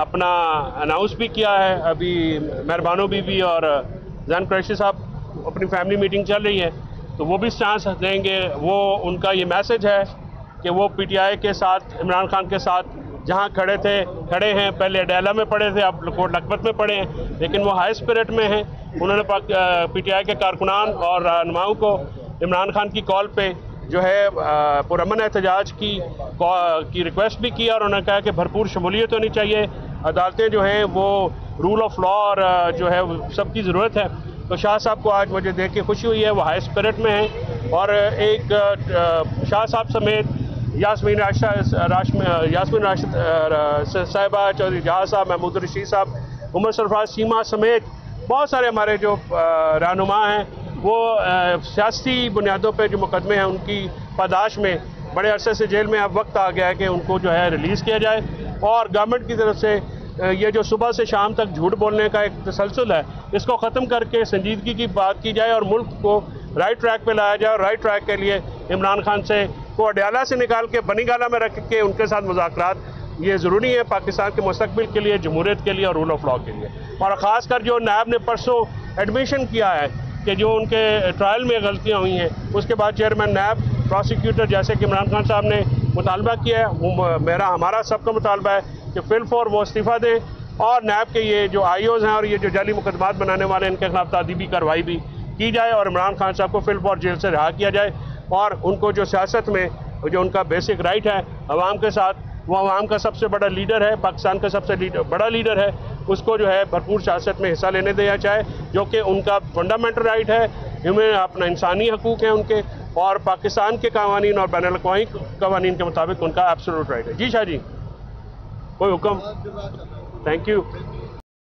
अपना अनाउंस भी किया है। अभी महबानो बीबी और जान कुरैशी साहब अपनी फैमिली मीटिंग चल रही है तो वो भी चांस देंगे। वो उनका ये मैसेज है कि वो पीटीआई के साथ, इमरान खान के साथ जहाँ खड़े हैं, पहले अड्याला में पड़े थे, अब कोट लखपत में पड़े हैं, लेकिन वो हाई स्पिरिट में हैं। उन्होंने पीटीआई के कारकुनान और रहनुमाओं को इमरान खान की कॉल पे जो है पुरअमन एहतजाज की रिक्वेस्ट भी की और उन्होंने कहा कि भरपूर शमूलियत होनी चाहिए, अदालतें जो हैं वो रूल ऑफ लॉ और जो है सबकी ज़रूरत है। तो शाह साहब को आज मुझे देख के खुशी हुई है, वो हाई स्पिरिट में हैं। और एक शाह साहब समेत यास्मीन राशिद साहिबा, चौधरी जहाँ साहब, महमूद कुरैशी साहब, उमर सरफराज, सीमा समेत बहुत सारे हमारे जो रहनुमा हैं वो सियासी बुनियादों पर जो मुकदमे हैं उनकी पादाश में बड़े अरसे से जेल में, अब वक्त आ गया है कि उनको जो है रिलीज़ किया जाए। और गवर्नमेंट की तरफ से ये जो सुबह से शाम तक झूठ बोलने का एक तसलसल है, इसको ख़त्म करके संजीदगी की बात की जाए और मुल्क को राइट ट्रैक पर लाया जाए। और राइट ट्रैक के लिए इमरान खान से को अड्याला से निकाल के बनीगाला में रख के उनके साथ मुज़ाकरात ये ज़रूरी है, पाकिस्तान के मुस्तकबिल के लिए, जमहूरियत के लिए और रूल ऑफ लॉ के लिए। और ख़ासकर जो नैब ने परसों एडमिशन किया है कि जो उनके ट्रायल में गलतियाँ हुई हैं, उसके बाद चेयरमैन नैब, प्रोसिक्यूटर, जैसे कि इमरान खान साहब ने मुतालबा किया है, वो मेरा हमारा सबका मुतालबा है कि फिलफौर वो इस्तीफ़ा दें और नैब के ये जो आईओज़ हैं और ये जो जाली मुकदमात बनाने वाले इनके खिलाफ तादीबी कार्रवाई भी की जाए और इमरान खान साहब को फिलफौर जेल से रिहा किया जाए। और उनको जो सियासत में जो उनका बेसिक राइट है अवाम के साथ, वो अवाम का सबसे बड़ा लीडर है, पाकिस्तान का सबसे बड़ा लीडर है, उसको जो है भरपूर सियासत में हिस्सा लेने दिया जाए, जो कि उनका फंडामेंटल राइट है, ह्यूमन अपना इंसानी हकूक़ हैं उनके और पाकिस्तान के कानून और बैनुल-अक़वामी कानून के मुताबिक उनका एब्सोल्यूट राइट है। जी शाह जी, कोई हुक्म। Thank you.